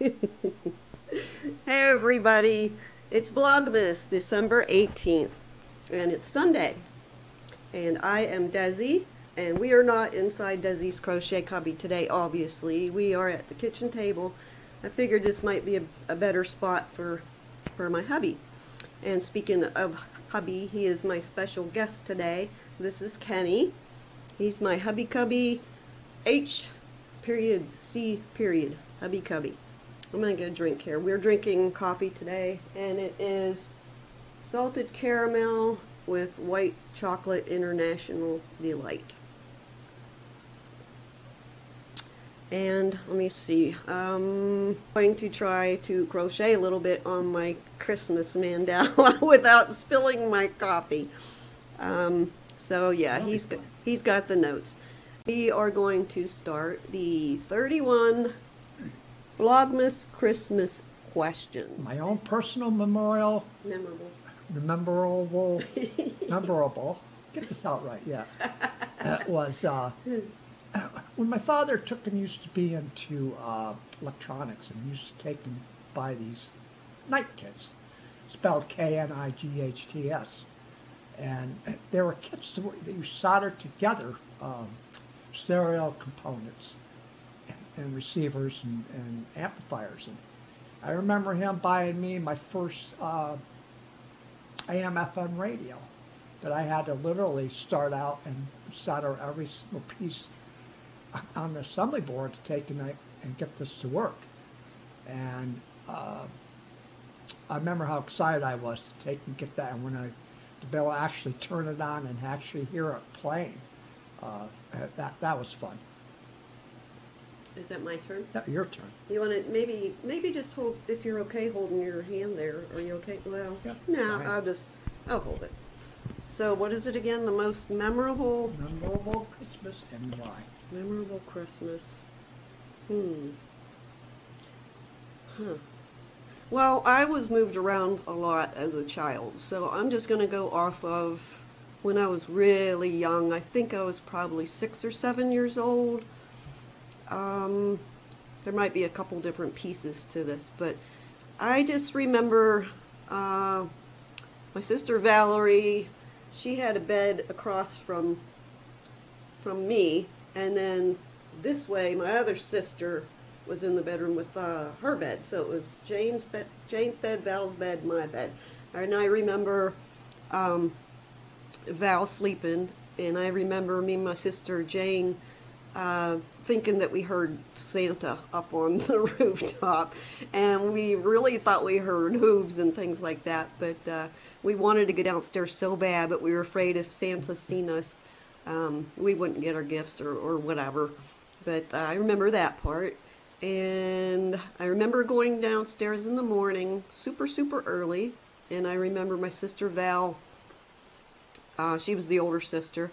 Hey everybody, it's Blogmas, December 18th, and it's Sunday, and I am Desi, and we are not inside Desi's Crochet Cubby today, obviously. We are at the kitchen table. I figured this might be a better spot for my hubby, and speaking of hubby, he is my special guest today. This is Kenny. He's my hubby cubby, H.C. hubby cubby. I'm going to go drink here. We're drinking coffee today, and it is salted caramel with white chocolate International Delight. And let me see, I'm going to try to crochet a little bit on my Christmas mandala without spilling my coffee. So yeah, he's got the notes. We are going to start the 31 Blogmas Christmas questions. My own personal memorial. Memorable. Get this out right, yeah. That was when my father took and used to be into electronics, and he used to take and buy these Knight kits, spelled K-N-I-G-H-T-S. And there were kits that you soldered together stereo components and receivers and amplifiers. And I remember him buying me my first AM/FM radio that I had to literally start out and solder every single piece on the assembly board to take and get this to work. And I remember how excited I was to take and get that, and when I to be able to actually turn it on and actually hear it playing, that was fun. Is that my turn? No, your turn. You want to maybe just hold, if you're okay holding your hand there. Are you okay? Well, yeah, no, fine. I'll hold it. So what is it again? The most memorable? Memorable Christmas and why? Memorable Christmas. Huh. Well, I was moved around a lot as a child, so I'm just going to go off of when I was really young. I think I was probably 6 or 7 years old. There might be a couple different pieces to this, but I just remember my sister Valerie. She had a bed across from me, and then this way my other sister was in the bedroom with her bed. So it was Jane's bed, Val's bed, my bed. And I remember Val sleeping, and I remember me and my sister Jane thinking that we heard Santa up on the rooftop, and we really thought we heard hooves and things like that, but we wanted to go downstairs so bad, but we were afraid if Santa seen us, we wouldn't get our gifts or whatever. But I remember that part. And I remember going downstairs in the morning, super, super early. And I remember my sister Val, she was the older sister,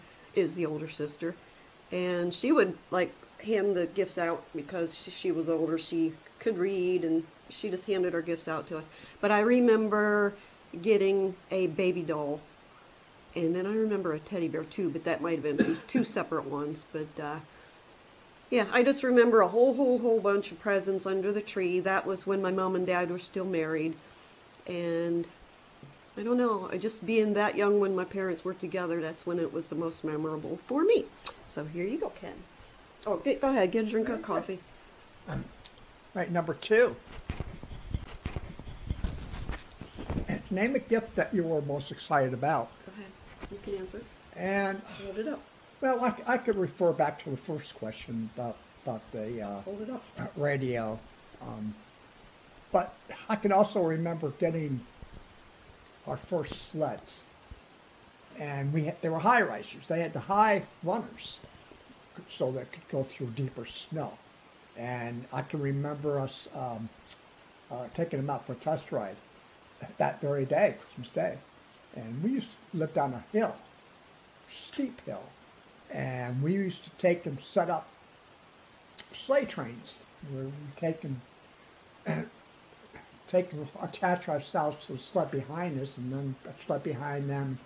and she would, like, hand the gifts out because she was older. She could read, and she just handed her gifts out to us. But I remember getting a baby doll. And then I remember a teddy bear, too, but that might have been two separate ones. But, yeah, I just remember a whole bunch of presents under the tree. That was when my mom and dad were still married. And I don't know, I just being that young when my parents were together, that's when it was the most memorable for me. So here you go, Ken. Oh, go ahead, get a drink of coffee. Right, number two. Name a gift that you were most excited about. Go ahead, you can answer. And hold it up. Well, I could refer back to the first question about the radio. But I can also remember getting our first sleds. And they were high risers. They had the high runners so they could go through deeper snow. And I can remember us taking them out for a test ride that very day, Christmas Day. And we used to live down a hill, steep hill. And we used to take and set up sleigh trains where we take and attach ourselves to the sled behind us, and then a sled behind them,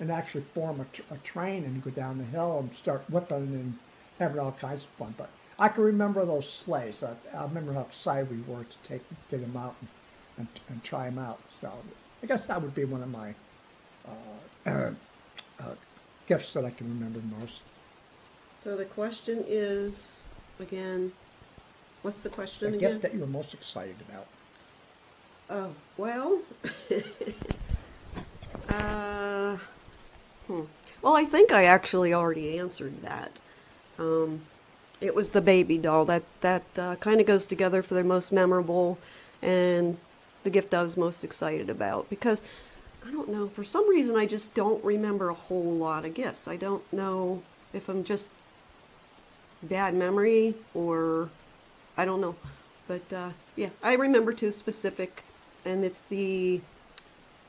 and actually form a train and go down the hill and start whipping and having all kinds of fun. But I can remember those sleighs. I remember how excited we were to get them out and try them out. So I guess that would be one of my gifts that I can remember most. So the question is, again, what's the question again? The gift that you were most excited about. Oh, well, well, I think I actually already answered that. It was the baby doll. That kind of goes together for their most memorable and the gift I was most excited about. Because, I don't know, for some reason I just don't remember a whole lot of gifts. I don't know if I'm just bad memory or I don't know. But, yeah, I remember two specific, and it's the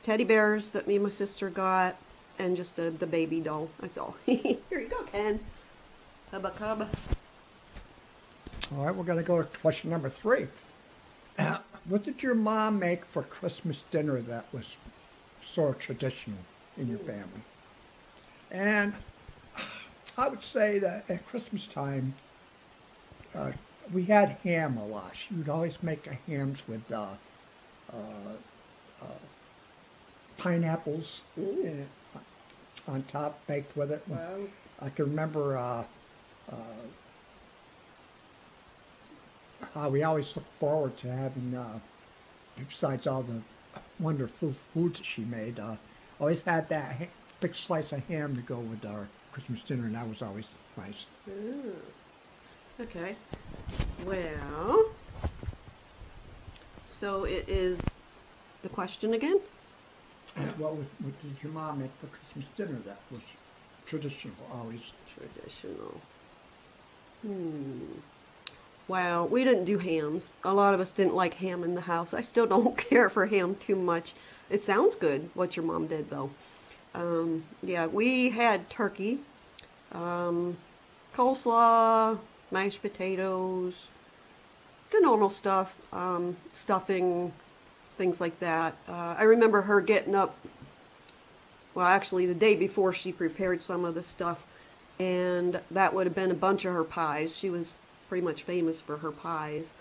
teddy bears that me and my sister got, and just the baby doll. That's all. Here you go, Ken. Hubba cubba. All right, we're going to go to question number 3. What did your mom make for Christmas dinner that was sort of traditional in your family? And I would say that at Christmas time, we had ham a lot. She would always make hams with pineapples on top, baked with it. Wow. I can remember how we always looked forward to having, besides all the wonderful food that she made, always had that big slice of ham to go with our Christmas dinner, and that was always nice. Ooh. Okay, well, so it is the question again? What did your mom make for Christmas dinner that was traditional, always? Traditional. Wow, we didn't do hams. A lot of us didn't like ham in the house. I still don't care for ham too much. It sounds good, what your mom did, though. Yeah, we had turkey, coleslaw, mashed potatoes, the normal stuff, stuffing, things like that. I remember her getting up, well, actually the day before she prepared some of the stuff, and that would have been a bunch of her pies. She was pretty much famous for her pies.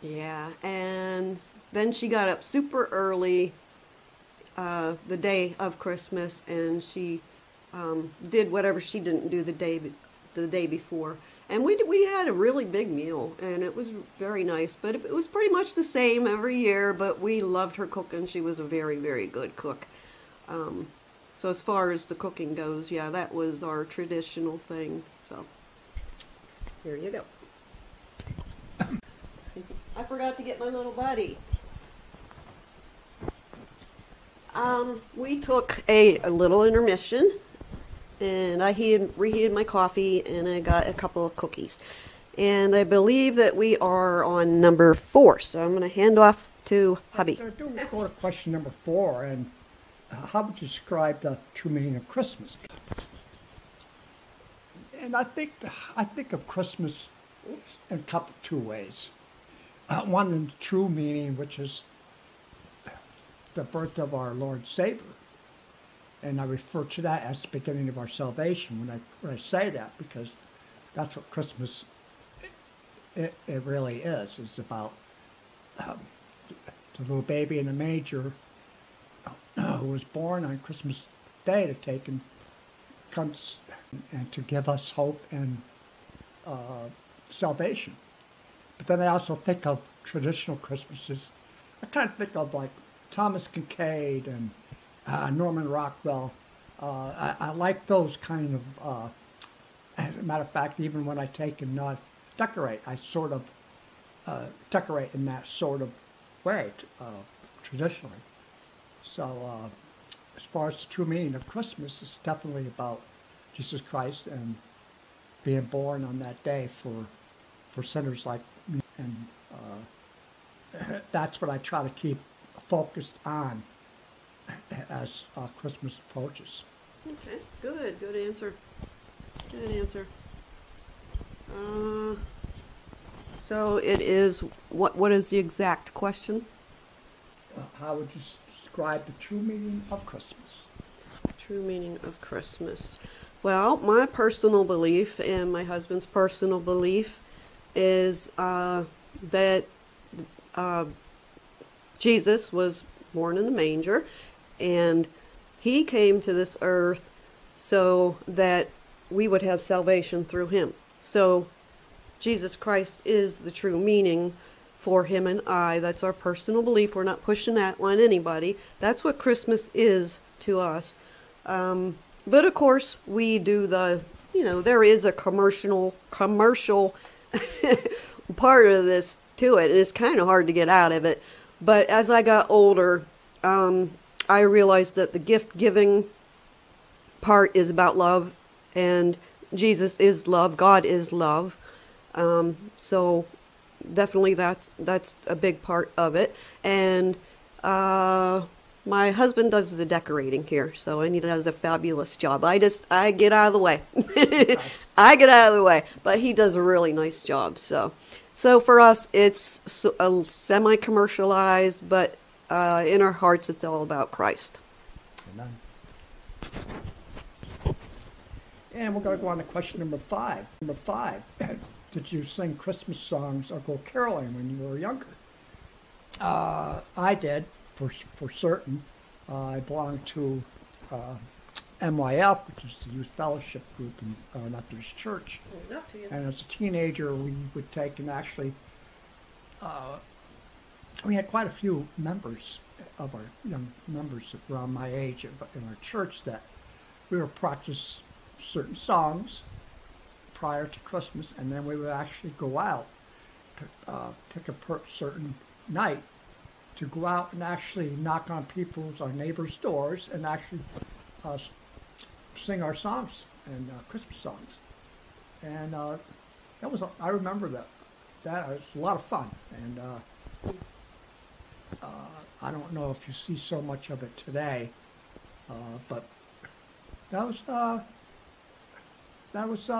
Yeah, and then she got up super early the day of Christmas, and she did whatever she didn't do the day before, and we had a really big meal, and it was very nice. But it was pretty much the same every year, but we loved her cooking. She was a very, very good cook. So as far as the cooking goes, yeah, that was our traditional thing. So here you go. I forgot to get my little buddy. We took a little intermission, and I reheated my coffee, and I got a couple of cookies. And I believe that we are on number 4, so I'm going to hand off to Hubby. I do go to question number 4, and how would you describe the true meaning of Christmas? And I think of Christmas in a couple two ways. One, in the true meaning, which is the birth of our Lord Savior. And I refer to that as the beginning of our salvation when I say that, because that's what Christmas it really is. It's about the little baby in the manger who was born on Christmas Day to take and come and to give us hope and salvation. But then I also think of traditional Christmases. I kind of think of like Thomas Kinkade and Norman Rockwell. I like those kind of, as a matter of fact, even when I take and decorate, I sort of decorate in that sort of way, traditionally. So as far as the true meaning of Christmas, it's definitely about Jesus Christ and being born on that day for sinners like me. And that's what I try to keep focused on as Christmas approaches. Okay, good. Good answer. Good answer. So it is, what is the exact question? How would you describe the true meaning of Christmas? True meaning of Christmas. Well, my personal belief and my husband's personal belief is that Jesus was born in a manger, and he came to this earth so that we would have salvation through him. So Jesus Christ is the true meaning for him and I. That's our personal belief. We're not pushing that on anybody. That's what Christmas is to us. But of course, we do the, you know, there is a commercial part of this to it. It's kind of hard to get out of it. But as I got older, I realized that the gift-giving part is about love, and Jesus is love. God is love. So definitely that's a big part of it. And my husband does the decorating here, so and he does a fabulous job. I get out of the way. I get out of the way, but he does a really nice job. So for us, it's semi-commercialized, but in our hearts, it's all about Christ. Amen. And we're going to go on to question number 5. Number 5. Did you sing Christmas songs or go caroling when you were younger? I did, for certain. I belonged to M.Y.F., which is the Youth Fellowship Group in Methodist Church. And as a teenager, we would take and actually, we had quite a few members of our young members around my age in our church that we would practice certain songs prior to Christmas, and then we would actually go out, pick a certain night to go out and actually knock on our neighbors' doors, and actually sing our songs and Christmas songs. And that was, I remember that. That was a lot of fun. And I don't know if you see so much of it today, but that was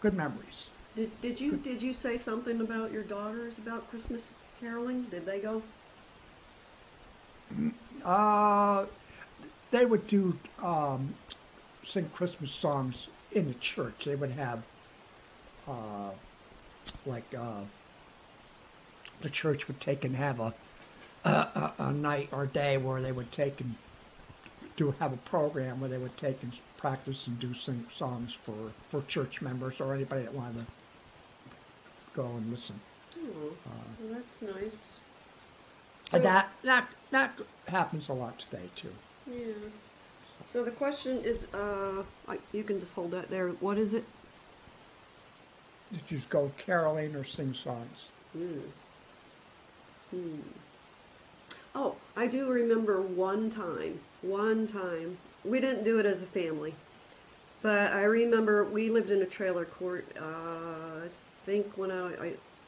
good memories. Did you say something about your daughters about Christmas caroling? Did they go? They would do sing Christmas songs in the church. They would have the church would take and have a night or day where they would take and have a program where they would take and practice and do sing songs for church members or anybody that wanted to go and listen. Oh, well, that's nice. That happens a lot today too. Yeah. So the question is, you can just hold that there. What is it? Did you go caroling or sing songs? Oh, I do remember one time. We didn't do it as a family, but I remember we lived in a trailer court, I think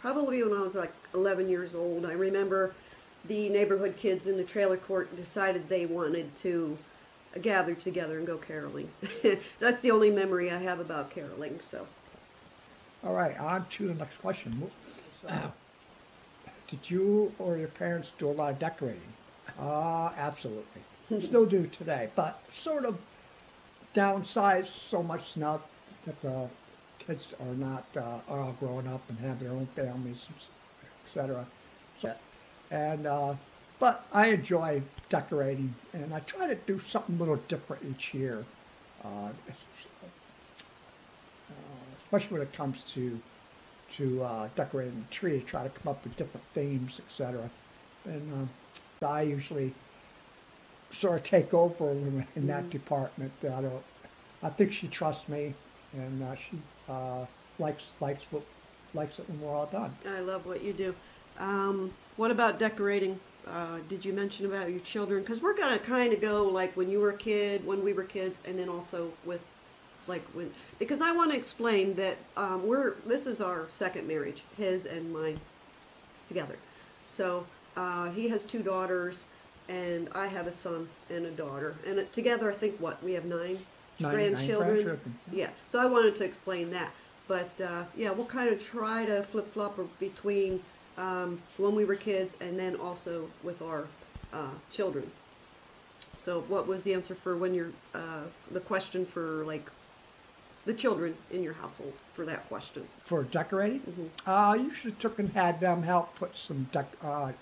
probably when I was like 11 years old. I remember the neighborhood kids in the trailer court decided they wanted to gather together and go caroling. That's the only memory I have about caroling, so. All right, on to the next question. Did you or your parents do a lot of decorating? Absolutely. Still do today, but sort of downsized so much now that the kids are not are all grown up and have their own families, etc. And but I enjoy decorating, and I try to do something a little different each year, especially when it comes to decorating the tree. I try to come up with different themes, etc. And I usually sort of take over in that department. I think she trusts me, and she likes it when we're all done. I love what you do. What about decorating? Did you mention about your children? Because we're gonna kind of go like when you were a kid, when we were kids, and then also with like when, because I want to explain that this is our second marriage, his and mine together. So he has 2 daughters. And I have a son and a daughter. And together, I think, what, we have 9 grandchildren? 9 grandchildren. Yeah, so I wanted to explain that. But, yeah, we'll kind of try to flip-flop between when we were kids and then also with our children. So what was the answer for the question for, like, the children in your household for that question. For decorating? Mm-hmm. You should have took and had them help put some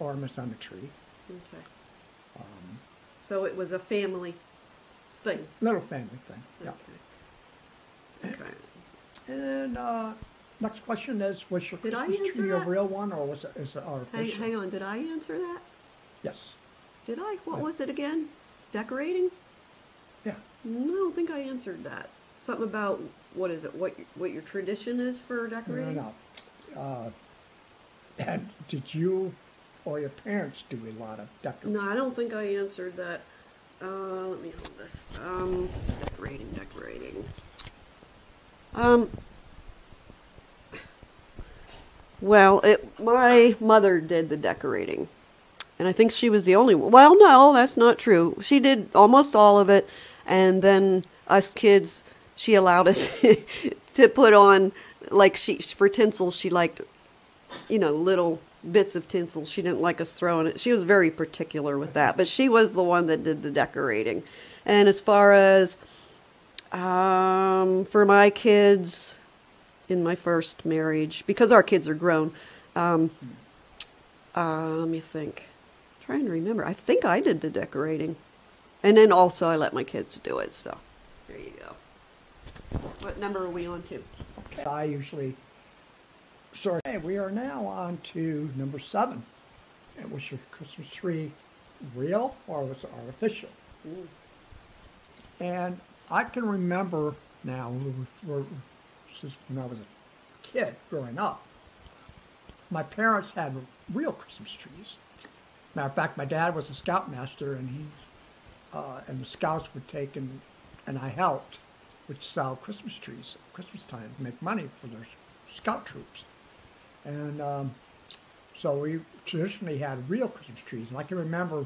ornaments on the tree. Okay. So it was a family thing. Little family thing, okay. Yeah. Okay. And next question is, was your Christmas tree a real one, or was it artificial? Hang on, did I answer that? Yes. Did I? What was it again? Decorating? Yeah. No, I don't think I answered that. Something about, what is it, what your tradition is for decorating? No, no, no. And did you or your parents do a lot of decorating? No, I don't think I answered that. Let me hold this. Decorating. Well, my mother did the decorating. And I think she was the only one. Well, no, that's not true. She did almost all of it. And then us kids... She allowed us to put on, like, for tinsel, she liked, you know, little bits of tinsel. She didn't like us throwing it. She was very particular with that. But she was the one that did the decorating. And as far as for my kids in my first marriage, because our kids are grown, let me think. I'm trying to remember. I think I did the decorating. And then also I let my kids do it, so there you go. What number are we on to? Okay. I usually... Sorry, we are now on to number 7. And was your Christmas tree real or was it artificial? Mm. And I can remember now, since when I was a kid growing up, my parents had real Christmas trees. Matter of fact, my dad was a scoutmaster, and he and the scouts would take and I helped, which sell Christmas trees at Christmas time, make money for their scout troops. And so we traditionally had real Christmas trees. And I can remember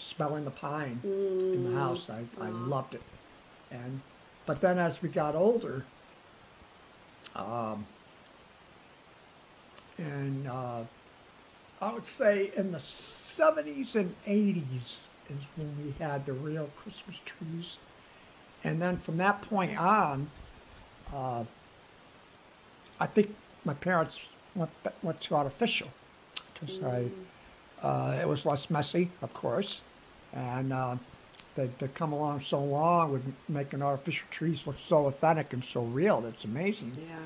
smelling the pine in the house. I loved it. But then as we got older, I would say in the 70s and 80s is when we had the real Christmas trees. And then from that point on, I think my parents went to artificial, because it was less messy, of course, and they'd come along so long with making artificial trees look so authentic and so real. It's amazing. Yeah.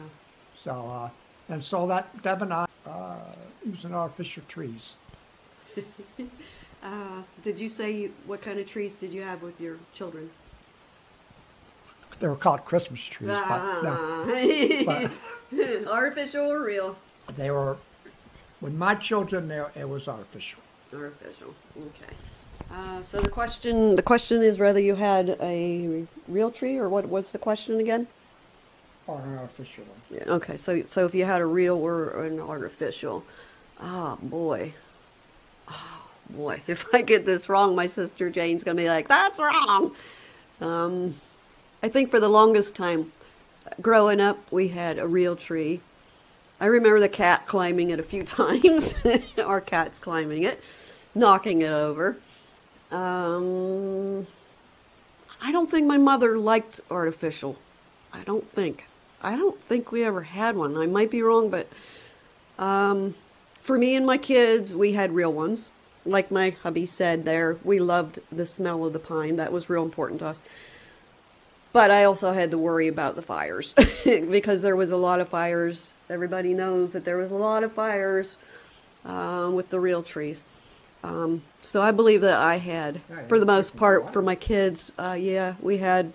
So and so that Deb and I using artificial trees. Did you say what kind of trees did you have with your children? They were called Christmas trees, but artificial or real? They were, with my children, it was artificial. Artificial, okay. So the question is whether you had a real tree, or what was the question again? Or an artificial one. Yeah, okay, so if you had a real or an artificial, oh boy, if I get this wrong, my sister Jane's gonna be like, "That's wrong." I think for the longest time, growing up, we had a real tree. I remember the cat climbing it a few times, our cats climbing it, knocking it over. I don't think my mother liked artificial. I don't think we ever had one. I might be wrong, but for me and my kids, we had real ones. Like my hubby said there, we loved the smell of the pine. That was real important to us. But I also had to worry about the fires because there was a lot of fires. Everybody knows that there was a lot of fires with the real trees. So I believe that I had, for the most part, for my kids, yeah, we had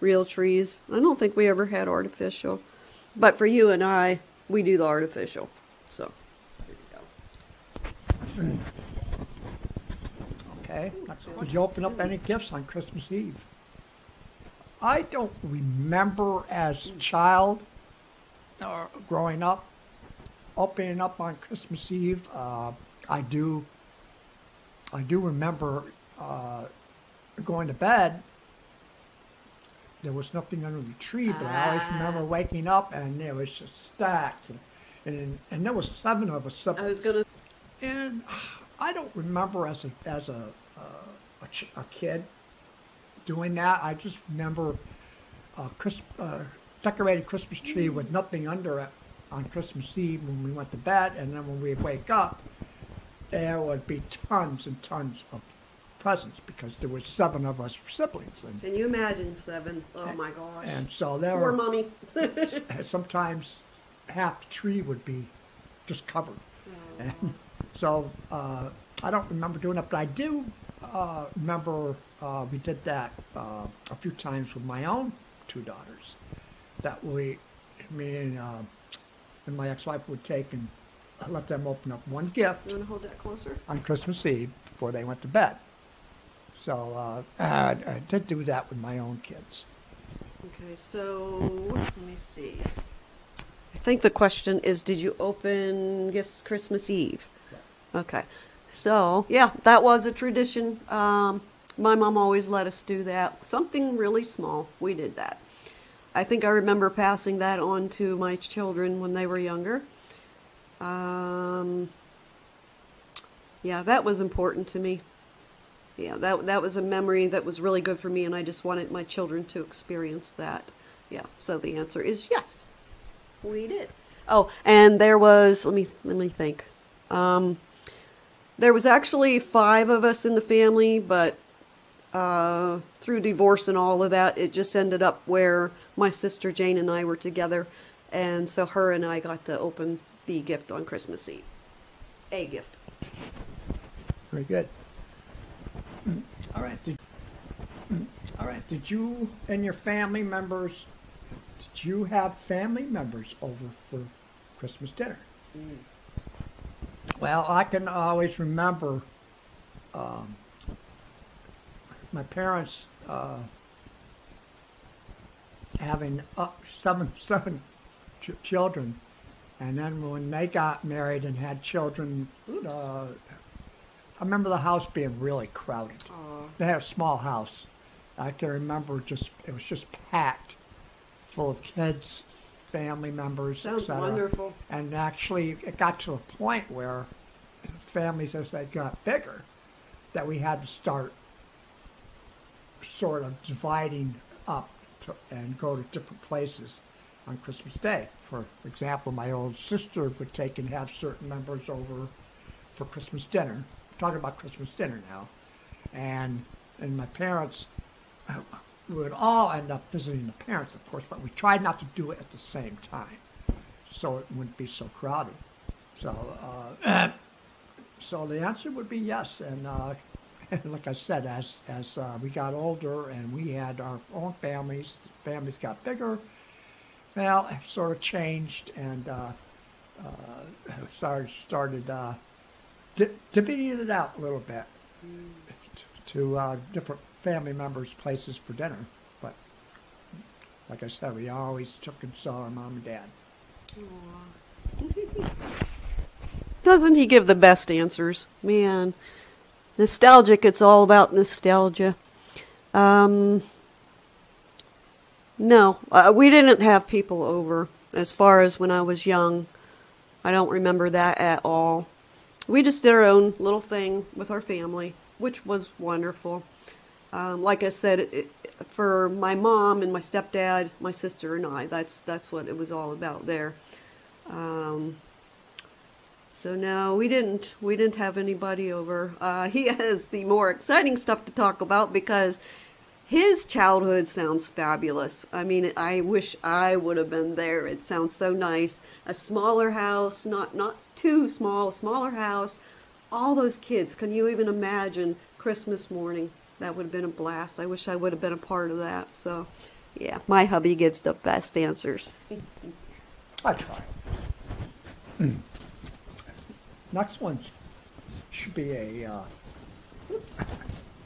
real trees. I don't think we ever had artificial. But for you and I, we do the artificial. So there you go. Okay. Did you open up any gifts on Christmas Eve? I don't remember as a child or growing up, opening up on Christmas Eve. I do remember going to bed. There was nothing under the tree, but I always remember waking up and it was just stacked. And there was 7 of us. And I don't remember as a kid doing that. I just remember decorated Christmas tree with nothing under it on Christmas Eve when we went to bed, and then when we wake up, there would be tons and tons of presents because there were 7 of us siblings. And can you imagine 7? Oh my gosh! And so there were mommy. Sometimes half the tree would be just covered, oh. And so I don't remember doing it, but I do remember we did that a few times with my own 2 daughters. That me and my ex-wife would take and let them open up 1 gift. You want to hold that closer? On Christmas Eve before they went to bed. So I did do that with my own kids. Okay, so let me see. I think the question is, did you open gifts Christmas Eve? Yeah. Okay, so yeah, that was a tradition. My mom always let us do that. Something really small, we did that. I think I remember passing that on to my children when they were younger. Yeah, that was important to me. Yeah, that was a memory that was really good for me, and I just wanted my children to experience that. Yeah, so the answer is yes, we did. Oh, and there was, let me think. There was actually 5 of us in the family, but through divorce and all of that, it just ended up where my sister Jane and I were together, and so her and I got to open the gift on Christmas Eve. A gift. Very good. All right. Did you and your family members, did you have family members over for Christmas dinner? Mm. Well, I can always remember my parents having 7 children, and then when they got married and had children, I remember the house being really crowded. Aww. They had a small house. I can remember it was just packed, full of kids, family members, etc. Sounds wonderful. And actually, it got to a point where families, as they got bigger, that we had to start sort of dividing up and go to different places on Christmas Day. For example, my old sister would take and have certain members over for Christmas dinner. Talking about Christmas dinner now, and my parents, we would all end up visiting the parents, of course, but we tried not to do it at the same time, so it wouldn't be so crowded. So, so the answer would be yes. And like I said, as we got older and we had our own families, families got bigger. Well, it sort of changed and started. Dividing it out a little bit to different family members' places for dinner, but like I said, we always took and saw our mom and dad. Aww. Doesn't he give the best answers, man? Nostalgic. It's all about nostalgia. No, we didn't have people over as far as when I was young. I don't remember that at all. We just did our own little thing with our family, which was wonderful. Like I said, for my mom and my stepdad, my sister and I, that's what it was all about there. So no, we didn't have anybody over. He has the more exciting stuff to talk about because his childhood sounds fabulous. I mean, I wish I would have been there. It sounds so nice. A smaller house, not too small, smaller house. All those kids. Can you even imagine Christmas morning? That would have been a blast. I wish I would have been a part of that. So, yeah, my hubby gives the best answers. I try. Next one should be a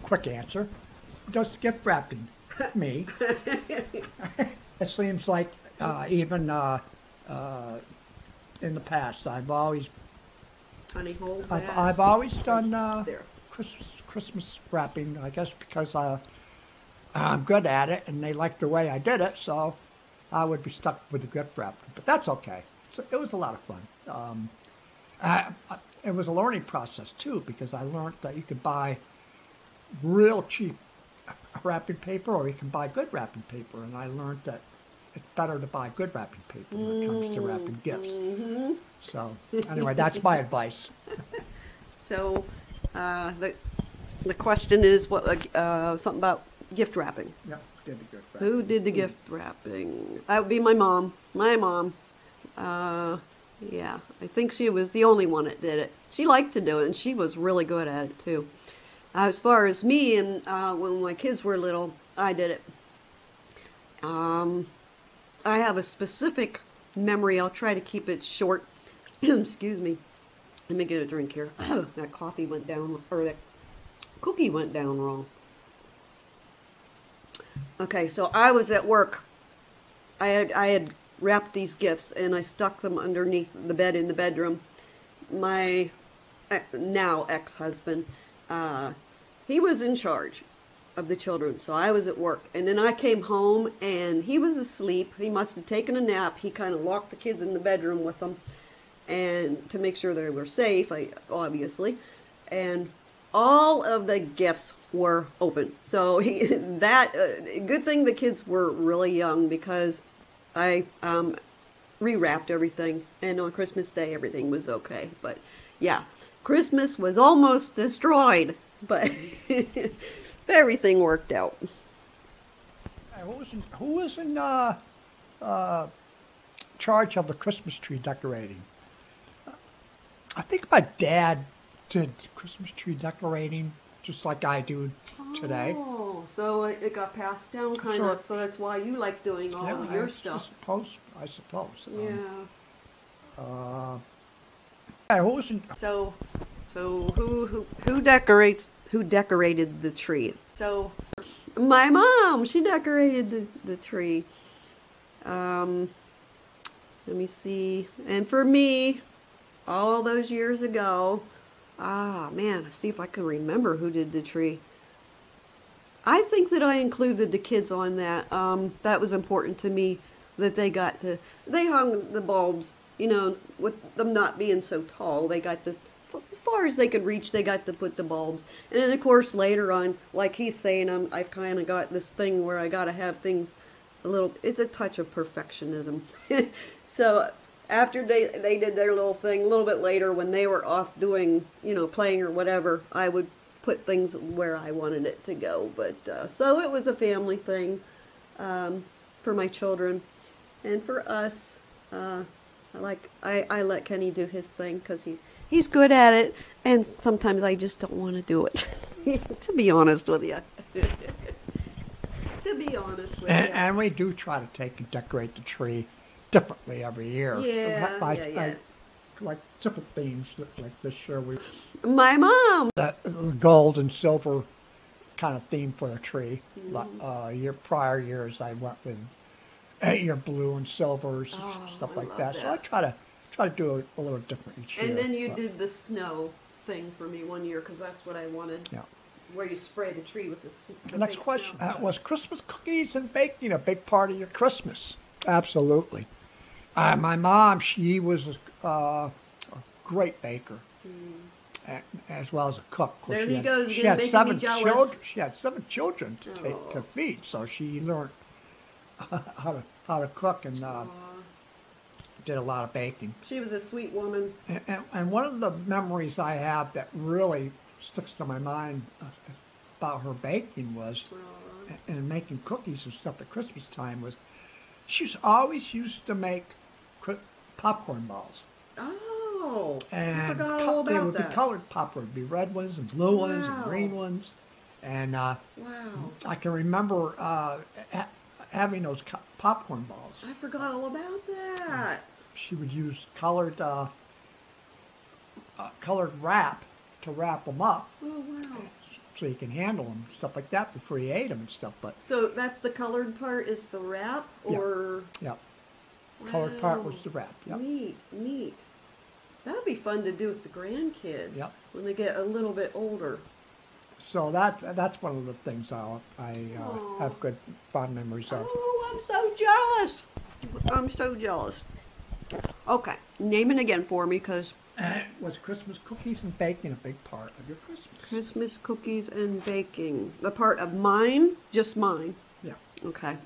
quick answer. Does gift wrapping me? It seems like even in the past, I've always, honey, hold that. I've always done Christmas wrapping. I guess because I'm good at it, and they liked the way I did it, so I would be stuck with the gift wrapping. But that's okay. It was a lot of fun. It was a learning process too because I learned that you could buy real cheap wrapping paper, or you can buy good wrapping paper. And I learned that it's better to buy good wrapping paper when it comes to wrapping gifts. So anyway, that's my advice. So the question is what something about gift wrapping. Yeah, did the gift wrapping. Who did the gift wrapping? That would be my mom. My mom. Yeah, I think she was the only one that did it. She liked to do it, and she was really good at it, too. As far as me, and when my kids were little, I did it. I have a specific memory. I'll try to keep it short. Excuse me. Let me get a drink here. That coffee went down, or that cookie went down wrong. Okay, so I was at work. I had wrapped these gifts, and I stuck them underneath the bed in the bedroom. My now ex-husband, he was in charge of the children, so I was at work. And then I came home, and he was asleep. He must have taken a nap. He kind of locked the kids in the bedroom with them, and to make sure they were safe, obviously. And all of the gifts were open. So good thing the kids were really young, because I rewrapped everything, and on Christmas Day everything was okay. But yeah, Christmas was almost destroyed, but everything worked out. Who was in charge of the Christmas tree decorating? I think my dad did Christmas tree decorating, just like I do today. Oh, so it got passed down kind of, so that's why you like doing all of your stuff. I suppose. Yeah. So who decorated the tree? So my mom, she decorated the tree. Let me see. And for me, all those years ago, man, see if I can remember who did the tree. I think that I included the kids on that. That was important to me, that they hung the bulbs, with them not being so tall. They got as far as they could reach, they got to put the bulbs. And then, of course, later on, like he's saying, I've kind of got this thing where I got to have things it's a touch of perfectionism. So after they did their little thing, a little bit later when they were off doing, playing or whatever, I would put things where I wanted it to go. But so it was a family thing for my children and for us. I let Kenny do his thing because he's good at it, and sometimes I just don't want to do it. To be honest with you. And we do try to take and decorate the tree differently every year. Yeah, like different themes, like this year. My mom! Gold and silver kind of theme for the tree. Prior years I went with blue and silvers and stuff like that. So I try to do it a little different each year. And then you did the snow thing for me one year because that's what I wanted. Yeah. Where you spray the tree with the next question was Christmas cookies and baking a big part of your Christmas? Absolutely. My mom, she was a great baker, as well as a cook. There he goes again, making me jealous. She had 7 children to feed, so she learned how to cook and did a lot of baking. She was a sweet woman. And one of the memories I have that really sticks to my mind about her baking was, and making cookies and stuff at Christmas time was, she always used to make popcorn balls. Oh, and I forgot all about that. They would be colored popcorn. There'd be red ones and blue ones and green ones. And I can remember having those popcorn balls. I forgot all about that. She would use colored wrap to wrap them up. Oh, wow. So you can handle them, stuff like that, before you ate them and stuff. But so that's the colored part is the wrap, or wow. Colored part was the wrap. Yep. Neat. That would be fun to do with the grandkids when they get a little bit older. So that's one of the things I have good fond memories of. Oh, I'm so jealous. Okay, name it again for me, because was Christmas cookies and baking a big part of your Christmas? Christmas cookies and baking. A part of mine? Just mine? Yeah. Okay.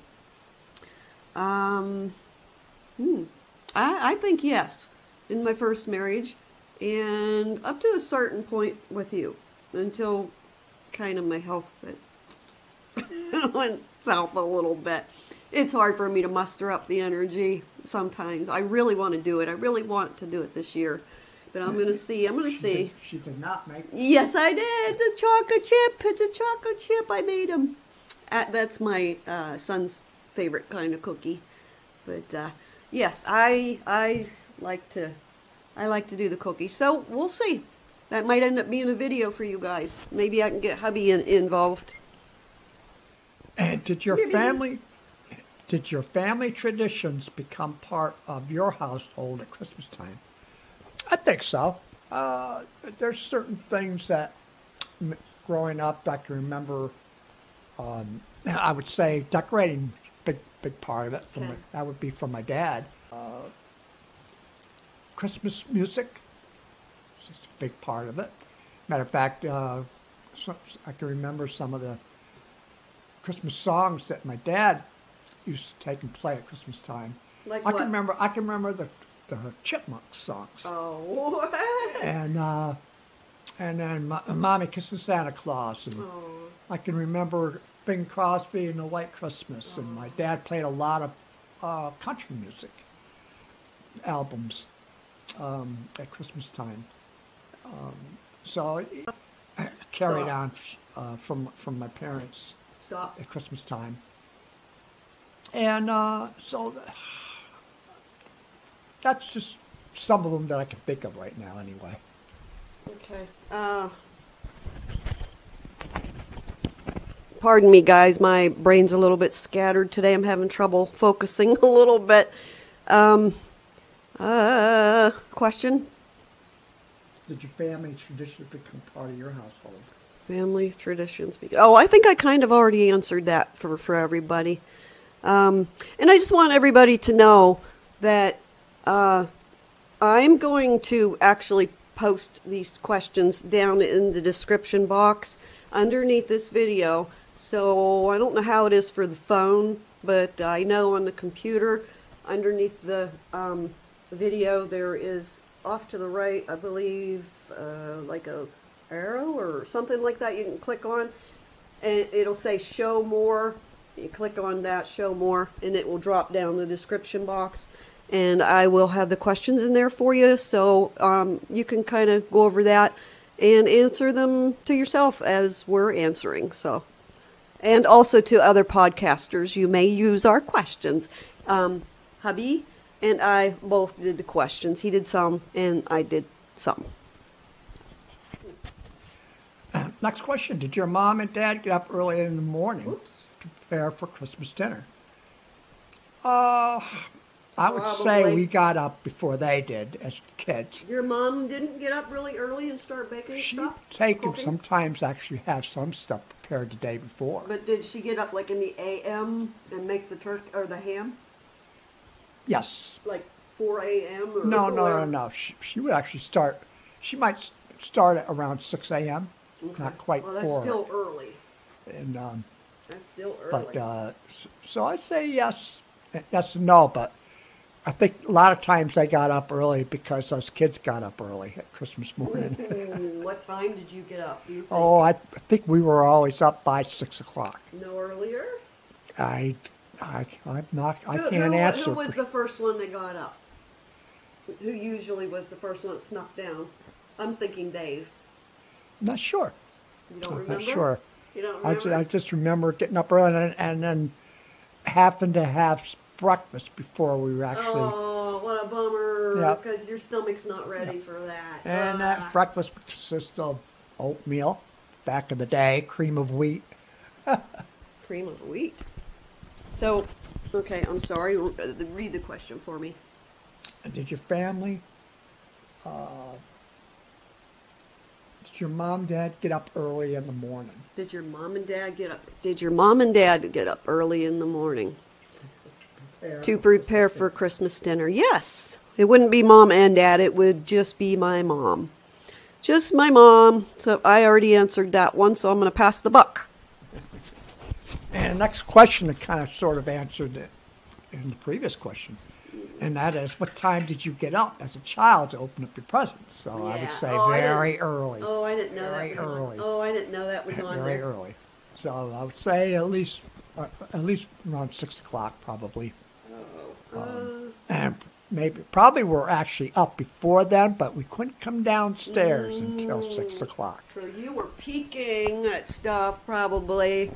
I think yes, in my first marriage, and up to a certain point with you, until kind of my health went south a little bit. It's hard for me to muster up the energy sometimes. I really want to do it. I really want to do it this year, but I'm going to see. I'm going to see. She did not make it. Yes, I did. It's a chocolate chip. It's a chocolate chip. I made them. That's my son's favorite kind of cookie, but yes, I like to do the cookies. So we'll see. That might end up being a video for you guys. Maybe I can get hubby involved. And did your family traditions become part of your household at Christmas time? I think so. There's certain things that growing up I can remember. I would say decorating, big part of it. From okay. That would be from my dad. Christmas music, it's just a big part of it. Matter of fact, I can remember some of the Christmas songs that my dad used to take and play at Christmas time. Like I what? I can remember the Chipmunks songs. Oh, what? And then Mommy Kissing Santa Claus, and oh. I can remember Bing Crosby and the White Christmas, and my dad played a lot of country music albums at Christmas time. So it carried on from my parents at Christmas time. And so that's just some of them that I can think of right now anyway. Okay. Pardon me, guys. My brain's a little bit scattered today. I'm having trouble focusing a little bit. Question? Did your family traditions become part of your household? Family traditions. Oh, I think I kind of already answered that for everybody. And I just want everybody to know that I'm going to actually post these questions down in the description box underneath this video. So I don't know how it is for the phone, but I know on the computer underneath the video there is off to the right, I believe, like a arrow or something like that you can click on, and it'll say show more. You click on that, show more, and it will drop down the description box, and I will have the questions in there for you, so you can kind of go over that and answer them to yourself as we're answering. So, and also to other podcasters, you may use our questions. Hubby and I both did the questions. He did some, and I did some. Next question. Did your mom and dad get up early in the morning to prepare for Christmas dinner? I would say we got up before they did as kids. Your mom didn't get up really early and start baking stuff? She'd take them, sometimes actually have some stuff prepared the day before. But did she get up like in the a.m. and make the turkey or the ham? Yes. Like 4 a.m.? No. She would actually start, she might start at around 6 a.m. Okay. Not quite 4. Well, that's 4. Still early. And, that's still early. But, so I'd say yes and no, but I think a lot of times they got up early because those kids got up early at Christmas morning. What time did you get up? You oh, I think we were always up by 6 o'clock. No earlier? I'm not. I can't answer. Who was the first one that got up? Who usually was the first one that snuck down? I'm thinking Dave. Not sure. You don't remember? Not sure. You don't remember? I just remember getting up early and then happened to have breakfast before we were actually. Oh, what a bummer! Because your stomach's not ready for that. And that breakfast consists of oatmeal, back in the day, cream of wheat. Cream of wheat. So, okay, I'm sorry. Read the question for me. Did your family? Did your mom and dad get up early in the morning? Did your mom and dad get up early in the morning? To prepare for Christmas dinner. Yes, It wouldn't be mom and dad. It would just be my mom. Just my mom. So I already answered that one, so I'm going to pass the buck. And the next question that kind of sort of answered it in the previous question, and that is, what time did you get up as a child to open up your presents? So yeah. I would say very early. Oh, I didn't know that. Very early. Oh, I didn't know that was on there. Very early. So I would say at least around 6 o'clock probably. Oh. And probably we're actually up before then, but we couldn't come downstairs until 6 o'clock. So you were peeking at stuff probably.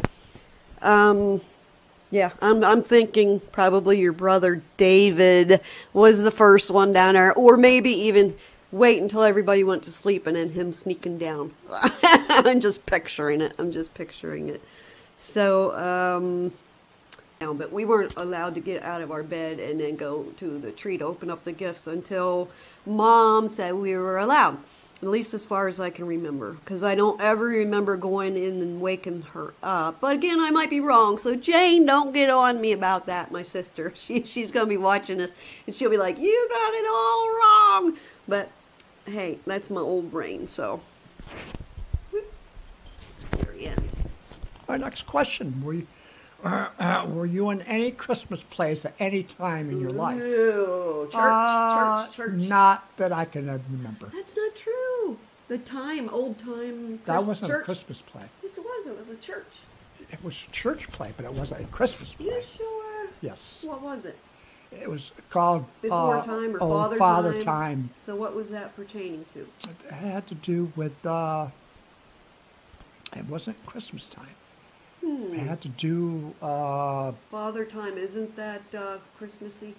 Yeah, I'm thinking probably your brother David was the first one down there, or maybe even wait until everybody went to sleep and then him sneaking down. I'm just picturing it. I'm just picturing it. So, but we weren't allowed to get out of our bed and then go to the tree to open up the gifts until Mom said we were allowed, at least as far as I can remember, because I don't ever remember going in and waking her up. But again, I might be wrong, so Jane, don't get on me about that, my sister. She's going to be watching us, and she'll be like, you got it all wrong. But, hey, that's my old brain, so. There he is. Our next question, were you in any Christmas plays at any time in your life? No. Church. Not that I can remember. That's not true. The time, old time. That wasn't a Christmas play. Yes, it was. It was a church. It was a church play, but it wasn't a Christmas play. You sure? Yes. What was it? It was called Before Time or Father Time. So what was that pertaining to? It had to do with, it wasn't Christmas time. It had to do... Father Time, isn't that Christmassy?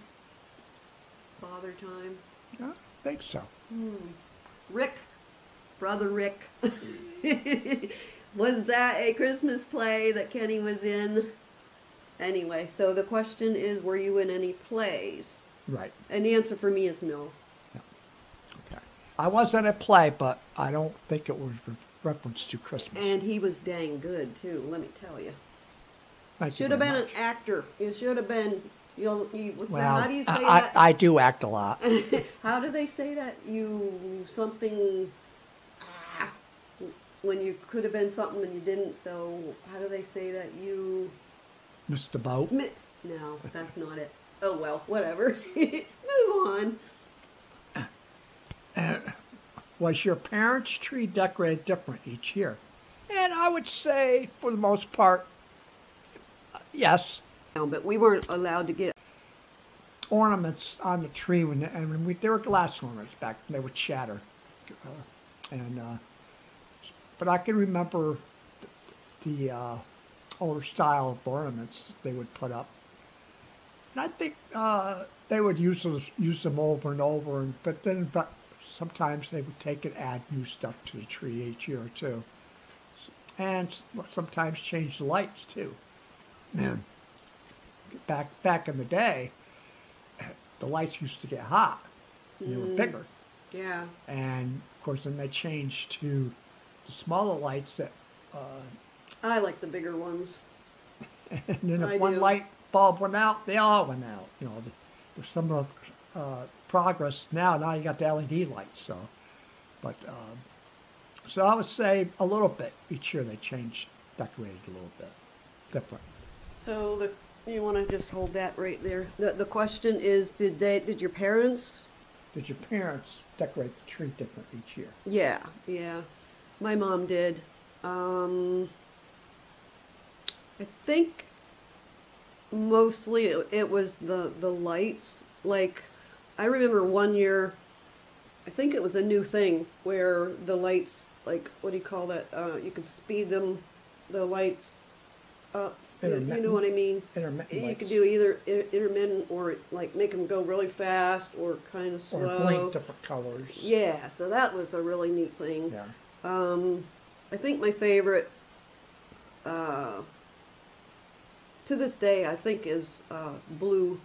Father Time? I think so. Rick, Brother Rick. Was that a Christmas play that Kenny was in? Anyway, so the question is, were you in any plays? Right. And the answer for me is no. Yeah. Okay. I was in a play, but I don't think it was... reference to Christmas. And he was dang good too, let me tell you. Should have been an actor. You should have been. How do you say that? I do act a lot. How do they say that? You something when you could have been something and you didn't. So how do they say that? You missed the boat. No, that's not it. Oh well, whatever. Move on. Was your parents' tree decorated different each year? And I would say, for the most part, yes. But we weren't allowed to get ornaments on the tree, there were glass ornaments back then. They would shatter. But I can remember the older style of ornaments they would put up. And I think they would use them over and over, but sometimes they would take and add new stuff to the tree each year or two. And sometimes change the lights too. Man, back in the day, the lights used to get hot. They were bigger. Yeah. And of course then they changed to the smaller lights that... I like the bigger ones. And then if one light bulb went out, they all went out. You know, there's some of... progress now you got the LED lights, so I would say a little bit each year they changed, decorated a little bit different. So you want to just hold that right there. The question is, did your parents decorate the tree different each year? Yeah, my mom did. I think mostly it was the lights. Like, I remember one year, I think it was a new thing where the lights, like, what do you call that? You could speed them, the lights up. You know what I mean? Intermittent lights. You could do either intermittent or, like, make them go really fast or kind of slow. Or blink different colors. Yeah, so that was a really neat thing. Yeah. I think my favorite, to this day, I think is a blue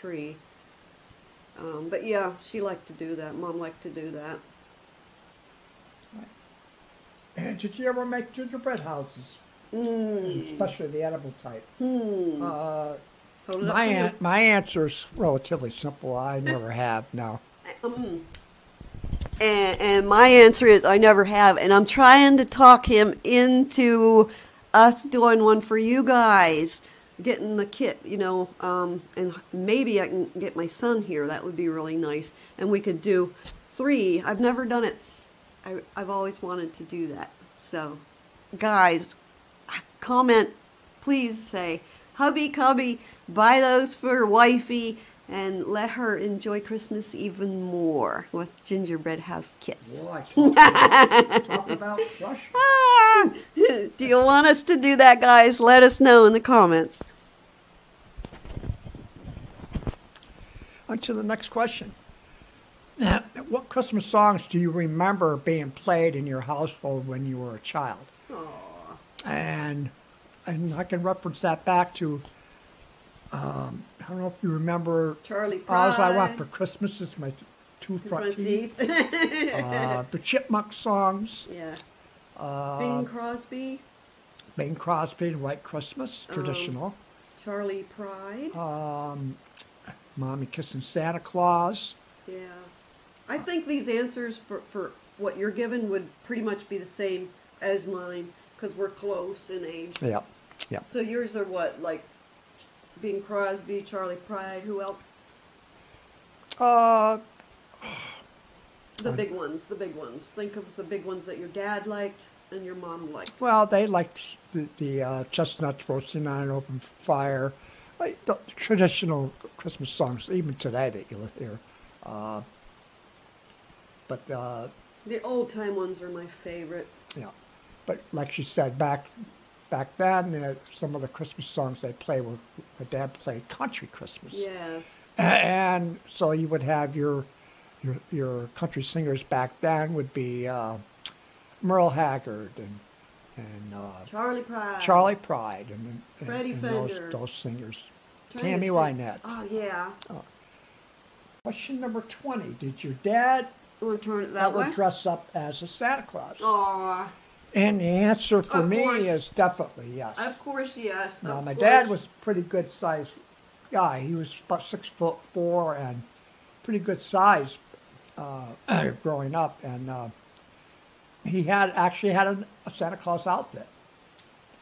tree. But yeah, she liked to do that. Mom liked to do that. Right. And did you ever make gingerbread houses? Especially the edible type? My answer is relatively simple. I never have, no. And my answer is I never have. And I'm trying to talk him into us doing one for you guys, getting the kit, you know, and maybe I can get my son here. That would be really nice. And we could do 3. I've never done it. I've always wanted to do that. So, guys, comment, please say, Hubby Cubby, buy those for wifey and let her enjoy Christmas even more with gingerbread house kits. Well, talk about Russia. Ah, do you want us to do that, guys? Let us know in the comments. On to the next question. What Christmas songs do you remember being played in your household when you were a child? Aww. And I can reference that back to, I don't know if you remember. Charlie Pride. All I Want for Christmas is My Two Front Teeth. The Chipmunk songs. Yeah. Bing Crosby. Bing Crosby, White Christmas, traditional. Charlie Pride. Mommy Kissing Santa Claus. Yeah. I think these answers for what you're given would pretty much be the same as mine, because we're close in age. Yeah, yeah. So yours are what, like Bing Crosby, Charlie Pride, who else? The big ones, the big ones. Think of the big ones that your dad liked and your mom liked. Well, they liked the chestnuts roasting on an open fire, like the traditional Christmas songs, even today that you'll hear. But the old-time ones are my favorite. Yeah. But like she said, back then, some of the Christmas songs they play were, my dad played country Christmas. Yes. And so you would have your country singers back then would be Merle Haggard and Charlie Pride. Charlie Pride and Freddie Fender. Those singers. Tammy Wynette. Oh yeah. Oh. Question number 20: did your dad ever dress up as a Santa Claus? Aww. And the answer for me is definitely yes. Of course, yes. Now, my dad was a pretty good size guy. He was about 6'4" and pretty good size growing up. And he actually had a Santa Claus outfit.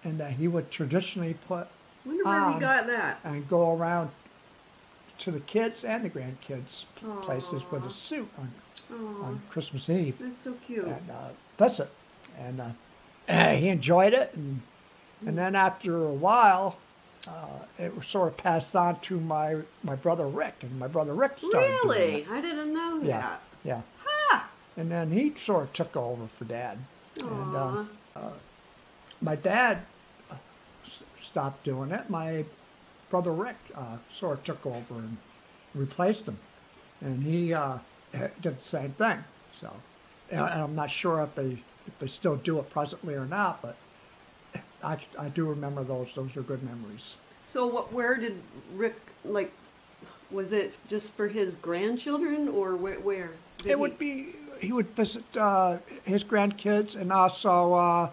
And that he would traditionally put where he got that. And go around to the kids and the grandkids' Aww. Places with a suit on Christmas Eve. That's so cute. And that's it. And he enjoyed it, and then after a while, it was sort of passed on to my brother Rick, and my brother Rick started doing that. I didn't know that. Yeah. Ha! And then he sort of took over for Dad. And my dad stopped doing it. My brother Rick sort of took over and replaced him, and he did the same thing. So, and I'm not sure if they still do it presently or not, but I do remember those. Those are good memories. So where did Rick, like, was it just for his grandchildren or where? He would visit his grandkids and also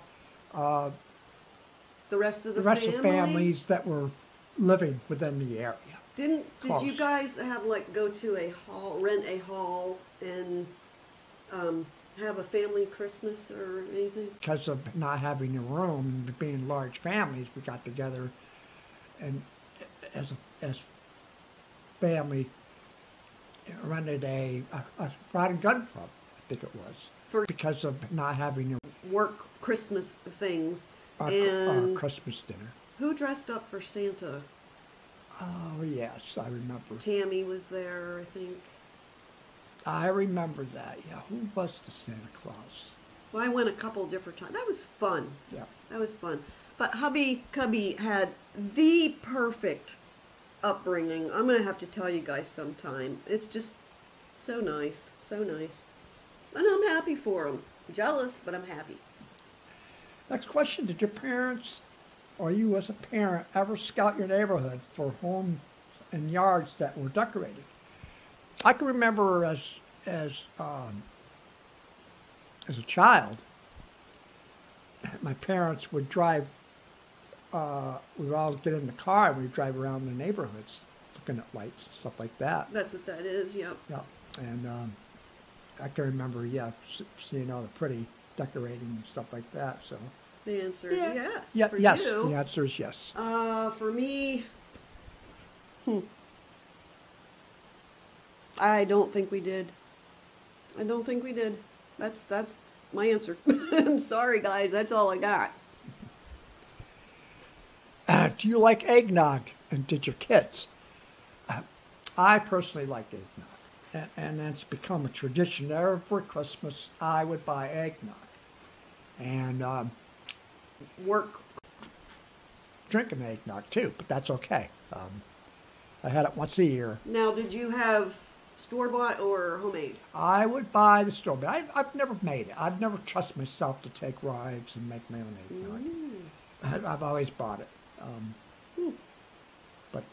the rest of the families that were living within the area. Did you guys have, like, go to a hall, rent a hall and... have a family Christmas or anything? Because of not having a room, being large families, we got together and as family rented a rod and gun club, I think it was, because of not having a work Christmas things and Christmas dinner. Who dressed up for Santa? Oh yes, I remember. Tammy was there, I think. I remember that, yeah. Who was the Santa Claus? Well, I went a couple different times. That was fun. Yeah. That was fun. But Hubby Cubby had the perfect upbringing. I'm going to have to tell you guys sometime. It's just so nice. So nice. And I'm happy for him. Jealous, but I'm happy. Next question. Did your parents or you as a parent ever scout your neighborhood for homes and yards that were decorated? I can remember as a child, my parents would drive we all get in the car and we drive around the neighborhoods looking at lights and stuff like that. That's what that is, yep. Yeah. And I can remember, yeah, seeing all the pretty decorating and stuff like that. So the answer is yes. Yeah, for yes, you. The answer is yes. For me, I don't think we did. I don't think we did. That's my answer. I'm sorry, guys. That's all I got. Do you like eggnog? And did your kids? I personally like eggnog. And it's become a tradition. Every Christmas, I would buy eggnog. And work drinking eggnog, too. But that's okay. I had it once a year. Now, did you have store-bought or homemade? I would buy the store-bought. I've never made it. I've never trusted myself to take rides and make my own eggnog. Mm. I've always bought it. But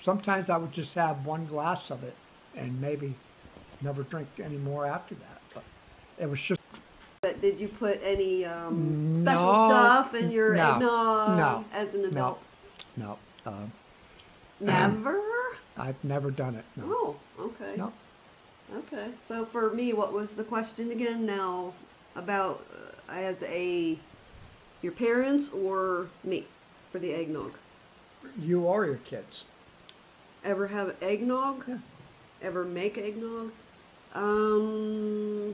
sometimes I would just have one glass of it and maybe never drink any more after that. But it was just... But did you put any special stuff in your eggnog as an adult? No. Never? I've never done it, no. Oh, okay. No. Okay. So for me, what was the question again now about as a... Your parents or me for the eggnog? You or your kids. Ever have eggnog? Yeah. Ever make eggnog? I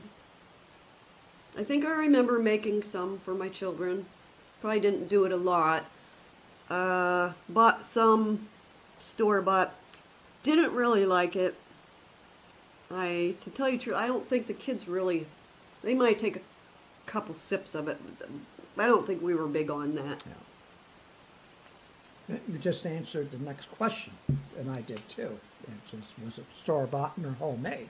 think I remember making some for my children. Probably didn't do it a lot. Bought some store-bought. Didn't really like it. To tell you the truth, I don't think the kids really... They might take a couple sips of it, but I don't think we were big on that. Yeah. You just answered the next question, and I did too. Was it store-bought or homemade?